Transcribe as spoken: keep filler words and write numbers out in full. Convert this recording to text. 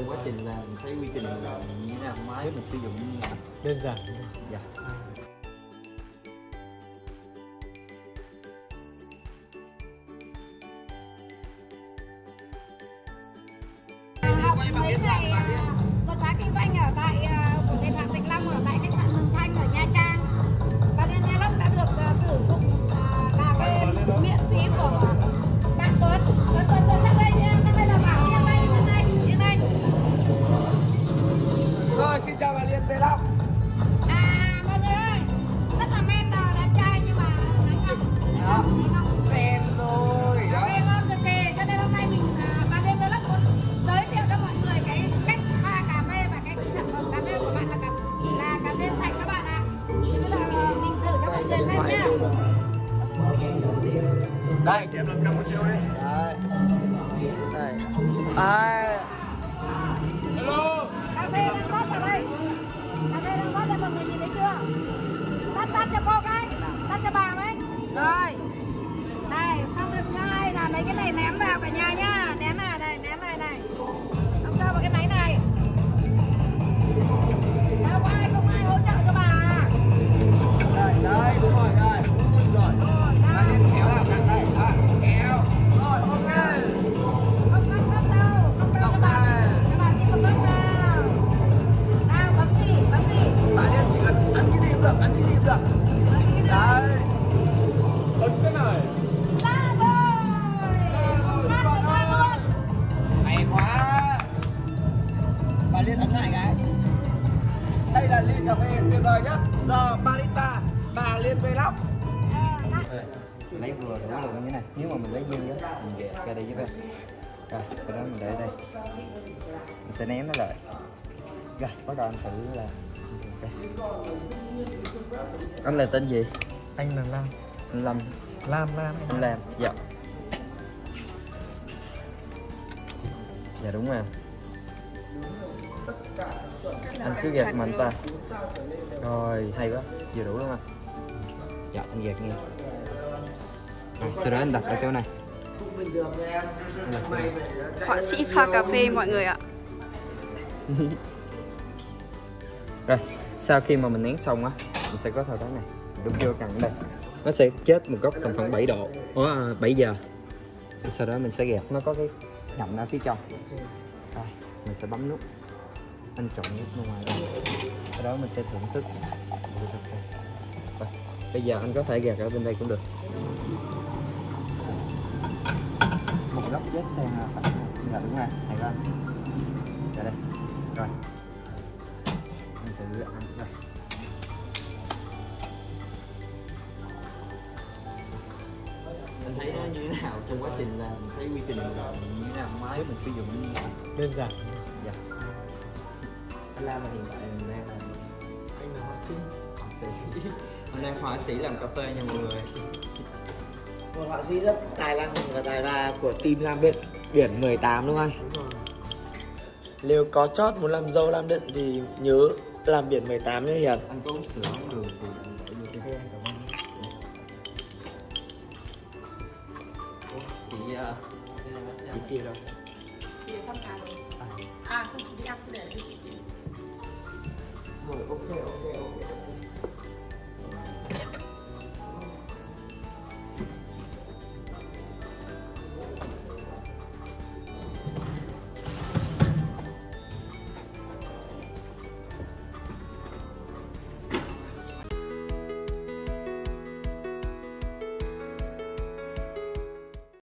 Quá trình làm, thấy quy trình làm như thế nào, máy mình sử dụng như nào? Đơn giản. Dạ. Mấy ngày một tháng kinh doanh ở tại của Thầy Phạm Vĩnh Long ở tại khách sạn Mường Thanh ở Nha Trang. Bà Liên Vlog đã được uh, sử dụng uh, cà phê miễn phí của uh, bạn Tuấn. Tuấn Tuấn Tuấn sang đây nha, sang đây là Bảo Liên đây, sang đây, Liên đây. Rồi xin chào bà Liên Vlog. À mọi người ơi, rất là men là đàn trai nhưng mà đánh không, đánh không. Đây, chị em làm cappuccino đi. Đây. Đây. Đây. Hello. Cà phê đang rót vào đây. Cà phê đang rót ra, mọi người nhìn thấy chưa? Tắt tắt cho cô cái, tắt cho bà ấy. Rồi. Đây, xong việc thứ hai là lấy cái này ném vào cả nhà nhá. Ném vào đây, ném này này. Ông cho vào cái máy này. Đâu có ai không ai hỗ trợ cho bà. Đây, đây đúng rồi đây. Đúng rồi. Bà Liên kéo làm căng đây. À, kéo. Rồi, ok. Không căng căng đâu. Không căng cho bà. Cho bà xin một căng nào. Nào, bấm gì, bấm gì. Bà Liên chỉ ăn, ăn cái gì cũng được, ăn cái gì cũng được. Đấy. Bấm cái này. Ra rồi. Ra rồi, ra luôn. Hay quá. Bà Liên ấn lại cái. Đây là ly cà phê tuyệt vời nhất. Giờ barista Bà Liên Vlog. Lấy vừa đủ lượng như thế này. Nếu mà mình lấy dư á, mình để ra đây giúp em. Rồi, sau đó mình để đây. Mình sẽ ném nó lại. Rồi, bắt đầu anh thử là okay. Anh là tên gì? Anh là Lam. Anh Lâm. Lam, Lam. Anh Lam, dạ. Dạ đúng rồi. Anh cứ gạt mạnh ta. Rồi, hay quá. Vừa đủ luôn anh. Dạ, anh gạt nghe. Rồi, sau đó anh đặt ở chỗ này. Họa sĩ pha cà phê mọi người ạ. Rồi, sau khi mà mình nén xong á, mình sẽ có thao tác này. Đúng vô cặn đây. Nó sẽ chết một góc tầm khoảng bảy độ. Ủa, bảy giờ. Sau đó mình sẽ gạt, nó có cái nhậm ở phía trong. Rồi, mình sẽ bấm nút. Anh chọn nút bên ngoài đây. Sau đó mình sẽ thưởng thức. Rồi, bây giờ anh có thể gạt ở bên đây cũng được. Một góc vết xe là phải là đúng rồi, hay không? Rồi đây, rồi. Mình thử ăn đây. Mình thấy nó như thế nào trong quá trình làm, thấy quy trình làm như thế nào, máy mình sử dụng như thế nào? Đơn giản. Dạ. Anh Lam là hiện tại mình đang là anh là họa sĩ. Họa sĩ. Mình đang họa sĩ làm cà phê nha mọi người. Một họa sĩ rất tài năng và tài ba của team Lam Điện Biển mười tám đúng không anh? Đúng rồi. Nếu có chót muốn làm dâu Lam Điện thì nhớ làm Biển mười tám nhé Hiền. Anh có uống sữa không đường thì để vô cái em cảm ơn. Thì... Thì kia đâu? Thì ở trong nhà rồi. À không, chị đi ăn, để cho chị. Rồi ok ok ok.